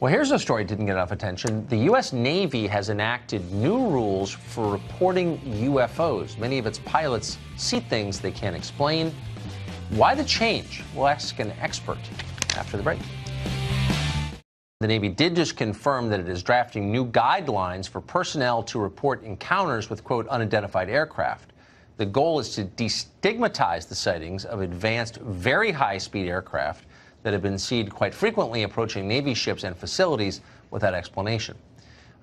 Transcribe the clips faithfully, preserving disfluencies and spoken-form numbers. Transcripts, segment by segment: Well, here's a story that didn't get enough attention. The U S Navy has enacted new rules for reporting U F Os. Many of its pilots see things they can't explain. Why the change? We'll ask an expert after the break. The Navy did just confirm that it is drafting new guidelines for personnel to report encounters with, quote, unidentified aircraft. The goal is to destigmatize the sightings of advanced, very high-speed aircraft that have been seen quite frequently approaching Navy ships and facilities without explanation.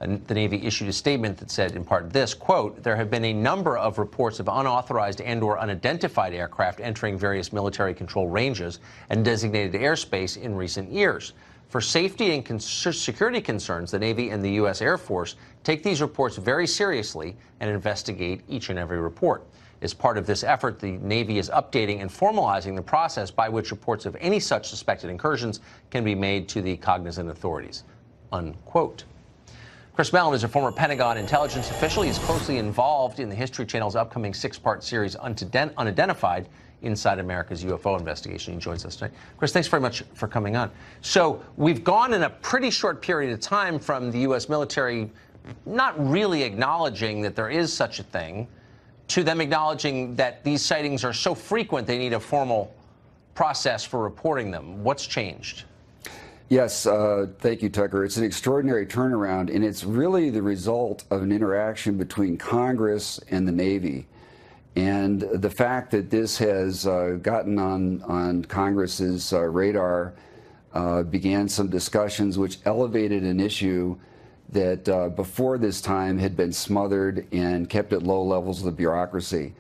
And the Navy issued a statement that said, in part, this, quote, there have been a number of reports of unauthorized and or unidentified aircraft entering various military control ranges and designated airspace in recent years. For safety and con- security concerns, the Navy and the U S Air Force take these reports very seriously and investigate each and every report. As part of this effort, the Navy is updating and formalizing the process by which reports of any such suspected incursions can be made to the cognizant authorities, unquote. Chris Mellon is a former Pentagon intelligence official. He's closely involved in the History Channel's upcoming six-part series, Unidentified, Inside America's U F O Investigation. He joins us tonight. Chris, thanks very much for coming on. So we've gone in a pretty short period of time from the U S military not really acknowledging that there is such a thing to them acknowledging that these sightings are so frequent they need a formal process for reporting them. What's changed? Yes, uh, thank you, Tucker. It's an extraordinary turnaround, and it's really the result of an interaction between Congress and the Navy. And the fact that this has uh, gotten on, on Congress's uh, radar uh, began some discussions which elevated an issue that uh, before this time had been smothered and kept at low levels of the bureaucracy.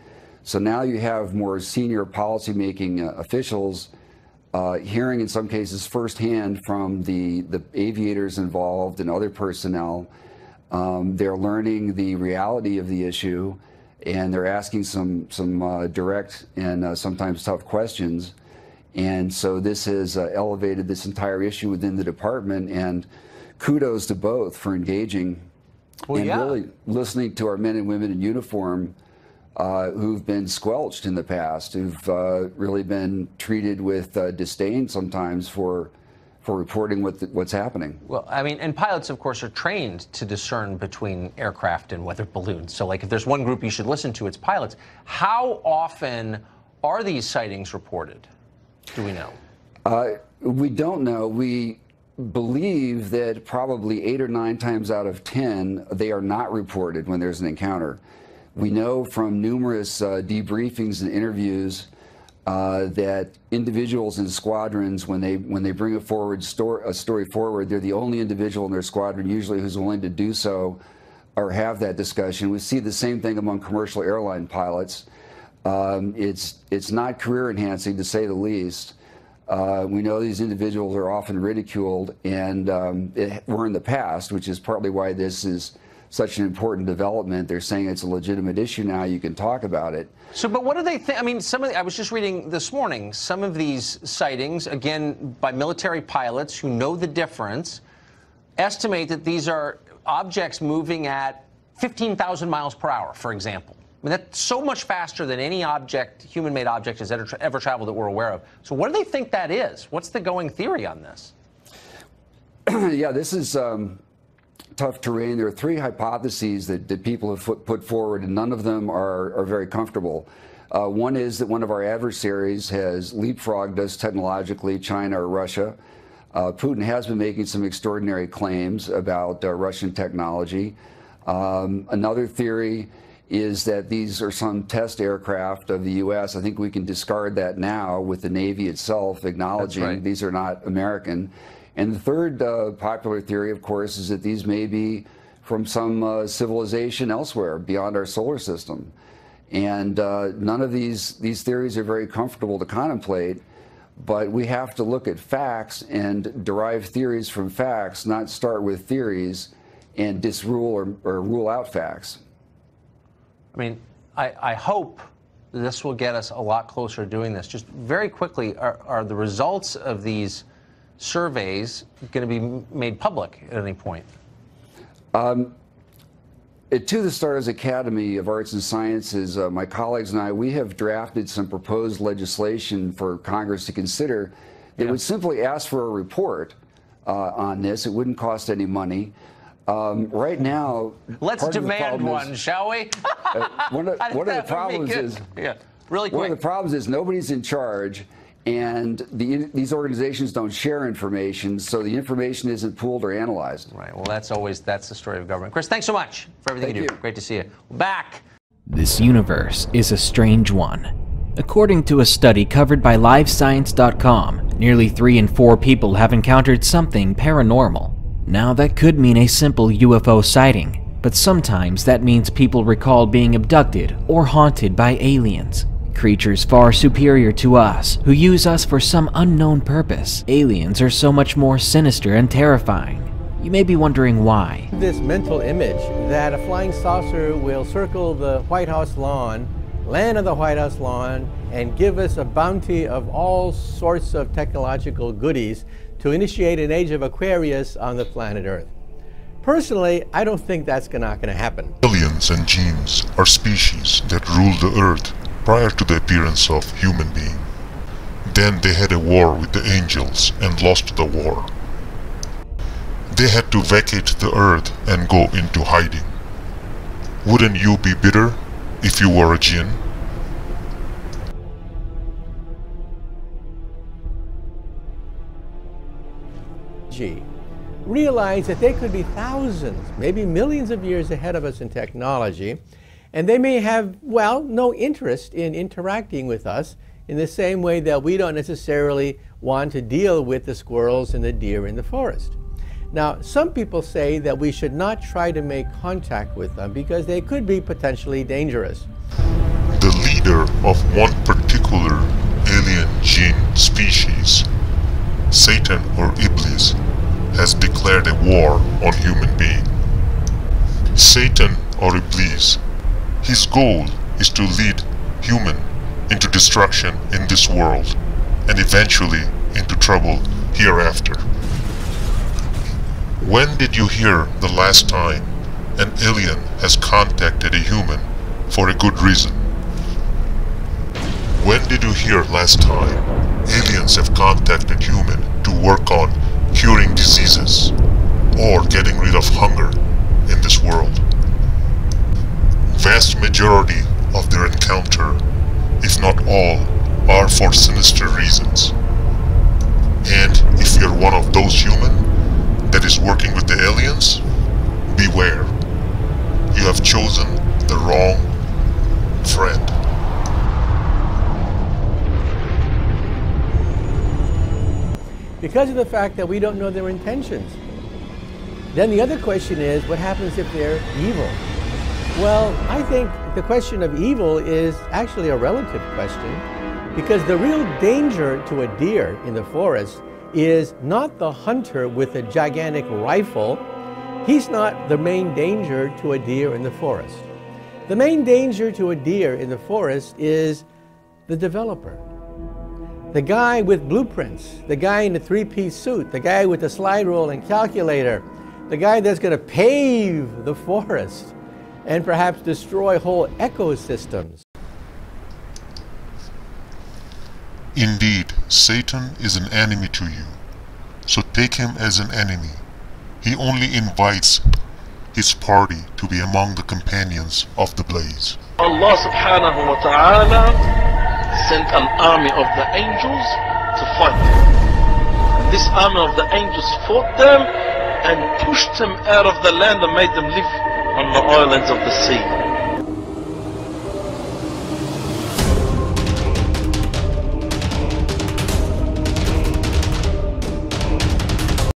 So now you have more senior policymaking uh, officials uh, hearing in some cases firsthand from the, the aviators involved and other personnel. Um, they're learning the reality of the issue. And they're asking some some uh, direct and uh, sometimes tough questions, and so this has uh, elevated this entire issue within the department. And kudos to both for engaging well, and yeah. really listening to our men and women in uniform uh, who've been squelched in the past, who've uh, really been treated with uh, disdain sometimes for for reporting what the, what's happening. Well, I mean, and pilots, of course, are trained to discern between aircraft and weather balloons. So, like, if there's one group you should listen to, it's pilots. How often are these sightings reported? Do we know? Uh, we don't know. We believe that probably eight or nine times out of ten, they are not reported when there's an encounter. We know from numerous uh, debriefings and interviews Uh, that individuals in squadrons, when they when they bring a forward story, a story forward, they're the only individual in their squadron usually who's willing to do so or have that discussion. We see the same thing among commercial airline pilots. Um, it's it's not career enhancing, to say the least. Uh, we know these individuals are often ridiculed, and um, it, we're in the past, which is partly why this is such an important development. They're saying it's a legitimate issue now, you can talk about it. So, but what do they think? I mean, some of the, I was just reading this morning, some of these sightings, again, by military pilots who know the difference, estimate that these are objects moving at fifteen thousand miles per hour, for example. I mean, that's so much faster than any object, human-made object, has ever, ever traveled that we're aware of. So what do they think that is? What's the going theory on this? Yeah, this is um, tough terrain. There are three hypotheses that, that people have put forward, and none of them are, are very comfortable. Uh, one is that one of our adversaries has leapfrogged us technologically, China or Russia. Uh, Putin has been making some extraordinary claims about uh, Russian technology. Um, another theory is that these are some test aircraft of the U S. I think we can discard that now with the Navy itself acknowledging That's right. these are not American. And the third uh, popular theory, of course, is that these may be from some uh, civilization elsewhere beyond our solar system. And uh, none of these, these theories are very comfortable to contemplate, but we have to look at facts and derive theories from facts, not start with theories and disrule or, or rule out facts. I mean, I, I hope this will get us a lot closer to doing this. Just very quickly, are, are the results of these surveys going to be made public at any point? Um, at To the Stars Academy of Arts and Sciences, uh, my colleagues and I, we have drafted some proposed legislation for Congress to consider that yeah. would simply ask for a report uh, on this. It wouldn't cost any money. Um, right now, let's demand one, is, shall we? uh, one of, one of the problems is yeah. really quick. One of the problems is nobody's in charge, and the, these organizations don't share information, so the information isn't pooled or analyzed. Right. Well, that's always that's the story of government. Chris, thanks so much for everything you do. Great to see you. We're back. This universe is a strange one. According to a study covered by Live Science dot com, nearly three in four people have encountered something paranormal. Now, that could mean a simple U F O sighting, but sometimes that means people recall being abducted or haunted by aliens. Creatures far superior to us, who use us for some unknown purpose. Aliens are so much more sinister and terrifying. You may be wondering why. This mental image that a flying saucer will circle the White House lawn, land on the White House lawn, and give us a bounty of all sorts of technological goodies to initiate an age of Aquarius on the planet Earth. Personally, I don't think that's not going to happen. Aliens and Jinns are species that ruled the Earth prior to the appearance of human being. Then they had a war with the angels and lost the war. They had to vacate the Earth and go into hiding. Wouldn't you be bitter if you were a Jinn? G. Realize that they could be thousands, maybe millions of years ahead of us in technology, and they may have, well, no interest in interacting with us in the same way that we don't necessarily want to deal with the squirrels and the deer in the forest. Now, some people say that we should not try to make contact with them because they could be potentially dangerous. The leader of one particular alien Jinn species, Satan or Iblis, has declared a war on human being. Satan or Iblis, his goal is to lead human into destruction in this world and eventually into trouble hereafter. When did you hear the last time an alien has contacted a human for a good reason? When did you hear last time aliens have contacted human to work on curing diseases or getting rid of hunger in this world? Vast majority of their encounter, if not all, are for sinister reasons. And if you're one of those human that is working with the aliens, beware. You have chosen the wrong friend. Because of the fact that we don't know their intentions. Then the other question is, what happens if they're evil? Well, I think the question of evil is actually a relative question, because the real danger to a deer in the forest is not the hunter with a gigantic rifle. He's not the main danger to a deer in the forest. The main danger to a deer in the forest is the developer. The guy with blueprints, the guy in the three-piece suit, the guy with the slide rule and calculator, the guy that's going to pave the forest and perhaps destroy whole ecosystems. Indeed, Satan is an enemy to you, so take him as an enemy. He only invites his party to be among the companions of the blaze. Allah subhanahu wa ta'ala sent an army of the angels to fight them. This army of the angels fought them and pushed them out of the land and made them live on the islands of the sea.